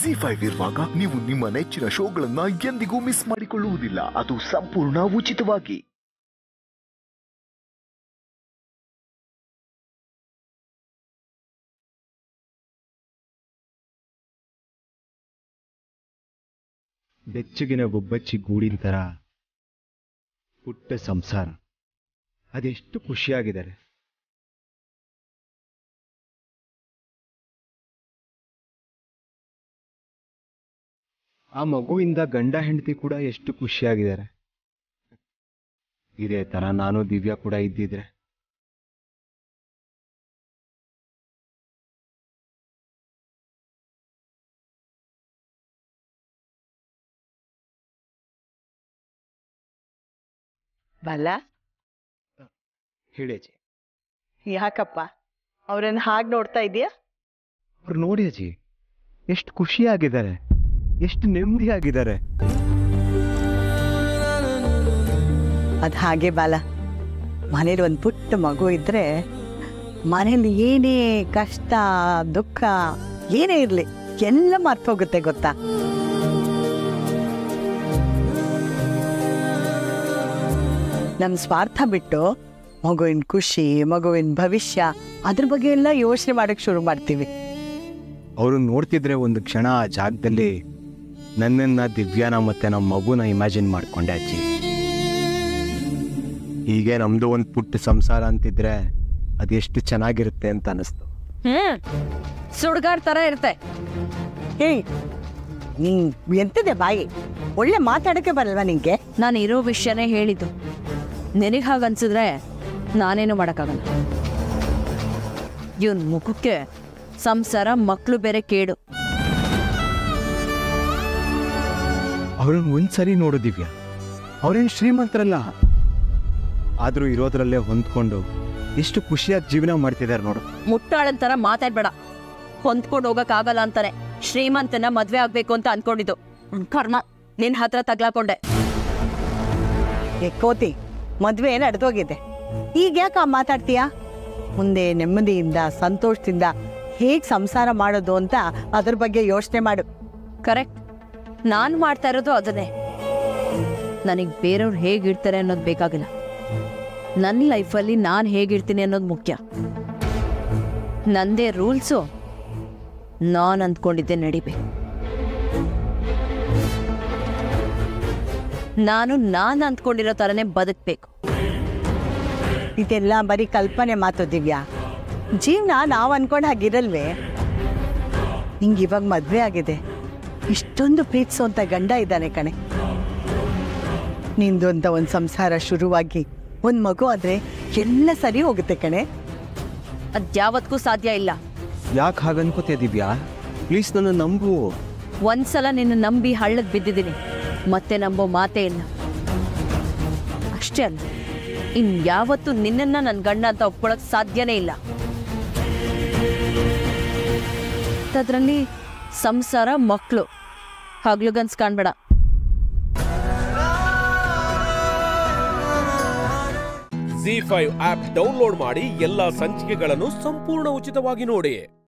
ZEE5 ಇರುವಾಗ ನೀವು ನಿಮ್ಮ ನೆಚ್ಚಿನ ಶೋಗಳನ್ನು ಎಂದಿಗೂ ಮಿಸ್ ಮಾಡಿಕೊಳ್ಳುವುದಿಲ್ಲ. ಅದು ಸಂಪೂರ್ಣ ಉಚಿತವಾಗಿ. ಬೆಚ್ಚಗಿನ ಒಬ್ಬಚ್ಚಿ ಗೂಡಿನ ತರ ಪುಟ್ಟ ಸಂಸಾರ, ಅದೆಷ್ಟು ಖುಷಿಯಾಗಿದ್ದಾರೆ. ಆ ಮಗುವಿಂದ ಗಂಡ ಹೆಂಡತಿ ಕೂಡ ಎಷ್ಟು ಖುಷಿಯಾಗಿದ್ದಾರೆ. ಇದೇ ತರ ನಾನು ದಿವ್ಯಾ ಕೂಡ ಇದ್ದಿದ್ರೆ ಬಲ. ಹೇಳೇಜಿ, ಯಾಕಪ್ಪ ಅವರನ್ನು ಹಾಗೆ ನೋಡ್ತಾ ಇದೀಯಾ? ಅವ್ರು ನೋಡಿ ಅಜ್ಜಿ ಎಷ್ಟು ಖುಷಿಯಾಗಿದ್ದಾರೆ, ಎಷ್ಟು ನೆಮ್ಮದಿಯಾಗಿದ್ದಾರೆ. ಅದು ಹಾಗೆ ಬಾಲ, ಮನೇಲಿ ಒಂದು ಪುಟ್ಟ ಮಗು ಇದ್ರೆ ಮನೇಲಿ ಏನೇ ಕಷ್ಟ ದುಃಖ ಏನೇ ಇರಲಿ ಎಲ್ಲ ಮರ್ತೋಗುತ್ತೆ ಗೊತ್ತಾ. ನಮ್ಮ ಸ್ವಾರ್ಥ ಬಿಟ್ಟು ಮಗುವಿನ ಖುಷಿ, ಮಗುವಿನ ಭವಿಷ್ಯ, ಅದ್ರ ಬಗ್ಗೆ ಎಲ್ಲ ಯೋಚನೆ ಮಾಡೋಕ್ಕೆ ಶುರು ಮಾಡ್ತೀವಿ. ಅವರು ನೋಡ್ತಿದ್ರೆ ಒಂದು ಕ್ಷಣ ಆ ಜಾಗದಲ್ಲಿ ನನ್ನನ್ನು, ದಿವ್ಯಾನ ಮತ್ತು ನಮ್ಮ ಮಗುನ ಇಮ್ಯಾಜಿನ್ ಮಾಡಿಕೊಂಡೆ ಅಜ್ಜಿ. ಹೀಗೆ ನಮ್ಮದು ಒಂದು ಪುಟ್ಟ ಸಂಸಾರ ಅಂತಿದ್ರೆ ಅದೆಷ್ಟು ಚೆನ್ನಾಗಿರುತ್ತೆ ಅಂತ ಅನ್ನಿಸ್ತು. ಸುಡ್ಗಾರ್ ಥರ ಇರುತ್ತೆ. ಏಯ್ ಎಂತದೆ ಬಾಯಿ, ಒಳ್ಳೆ ಮಾತಾಡೋಕ್ಕೆ ಬರಲ್ವಾ ನಿನಗೆ? ನಾನು ಇರೋ ವಿಷಯನೇ ಹೇಳಿದ್ದು. ನಿನಗೆ ಹಾಗನ್ಸಿದ್ರೆ ನಾನೇನು ಮಾಡೋಕ್ಕಾಗಲ್ಲ. ಇವನ್ ಮುಖಕ್ಕೆ ಸಂಸಾರ, ಮಕ್ಕಳು ಬೇರೆ ಕೇಡು. ಅವ್ರನ್ನ ಒಂದ್ಸರಿ ನೋಡು ದಿವ್ಯಾ, ಅವ್ರೇನು ಶ್ರೀಮಂತರಲ್ಲ, ಆದರೂ ಇರೋದ್ರಲ್ಲೇ ಹೊಂದ್ಕೊಂಡು ಎಷ್ಟು ಖುಷಿಯಾಗಿ ಜೀವನ ಮಾಡ್ತಿದ್ದಾರೆ ನೋಡು. ಮುಟ್ಟಾಳಂತರ ಮಾತಾಡ್ಬೇಡ, ಹೊಂದ್ಕೊಂಡು ಹೋಗೋಕ್ಕಾಗಲ್ಲ ಅಂತಾನೆ ಶ್ರೀಮಂತನ ಮದುವೆ ಆಗಬೇಕು ಅಂತ ಅಂದ್ಕೊಂಡಿದ್ದು. ಕರ್ಮ, ನಿನ್ನ ಹತ್ರ ತಗ್ಲಾಕೊಂಡೆ. ಕೋತಿ ಮದುವೆ ನಡೆದೋಗಿದೆ, ಈಗ ಯಾಕೆ ಮಾತಾಡ್ತೀಯಾ? ಮುಂದೆ ನೆಮ್ಮದಿಯಿಂದ ಸಂತೋಷದಿಂದ ಹೇಗೆ ಸಂಸಾರ ಮಾಡೋದು ಅಂತ ಅದ್ರ ಬಗ್ಗೆ ಯೋಚನೆ ಮಾಡು. ಕರೆಕ್ಟ್, ನಾನು ಮಾಡ್ತಾ ಇರೋದು ಅದನ್ನೇ. ನನಗೆ ಬೇರೆಯವ್ರು ಹೇಗಿರ್ತಾರೆ ಅನ್ನೋದು ಬೇಕಾಗಿಲ್ಲ, ನನ್ನ ಲೈಫಲ್ಲಿ ನಾನು ಹೇಗಿರ್ತೀನಿ ಅನ್ನೋದು ಮುಖ್ಯ. ನಂದೇ ರೂಲ್ಸು, ನಾನು ಅಂದ್ಕೊಂಡಿದ್ದೆ ನಡಿಬೇಕು. ನಾನು ಅಂದ್ಕೊಂಡಿರೋ ಥರನೇ ಬದುಕಬೇಕು. ಇದೆಲ್ಲ ಬರೀ ಕಲ್ಪನೆ ಮಾತು ದಿವ್ಯಾ. ಜೀವನ ನಾವು ಅಂದ್ಕೊಂಡು ಹಾಗಿರಲ್ವೇ. ನಿಂಗೆ ಇವಾಗ ಮದುವೆ ಆಗಿದೆ, ಇಷ್ಟೊಂದು ಪ್ರೀತಿಸುವಂಥ ಗಂಡ ಇದ್ದಾನೆ ಕಣೆ. ನಿಂದು ಅಂತ ಒಂದು ಸಂಸಾರ ಶುರುವಾಗಿ ಒಂದು ಮಗು ಆದರೆ ಎಲ್ಲ ಸರಿ ಹೋಗುತ್ತೆ ಕಣೆ. ಅದು ಯಾವತ್ತೂ ಸಾಧ್ಯ ಇಲ್ಲ. ಯಾಕೆ ಹಾಗನ್ಕೋತೀಯ ದಿವ್ಯಾ? ಪ್ಲೀಸ್ ನನ್ನ ನಂಬು. ಒಂದ್ಸಲ ನಿನ್ನ ನಂಬಿ ಹಳ್ಳಕ್ಕೆ ಬಿದ್ದಿದ್ದೀನಿ, ಮತ್ತೆ ನಂಬೋ ಮಾತೇ ಇಲ್ಲ. ಅಷ್ಟೇ ಅಲ್ಲ, ಇನ್ಯಾವತ್ತೂ ನಿನ್ನನ್ನು ನನ್ನ ಗಂಡ ಅಂತ ಒಪ್ಕೊಳ್ಳೋಕೆ ಸಾಧ್ಯನೇ ಇಲ್ಲ. ಅದರಲ್ಲಿ ಸಂಸಾರ, ಮಕ್ಕಳು ಹಗ್ಲುಗನ್ಸ್ ಕಾಣ್ಬೇಡ. ZEE5 ಆಪ್ ಡೌನ್ಲೋಡ್ ಮಾಡಿ ಎಲ್ಲಾ ಸಂಚಿಕೆಗಳನ್ನು ಸಂಪೂರ್ಣ ಉಚಿತವಾಗಿ ನೋಡಿ.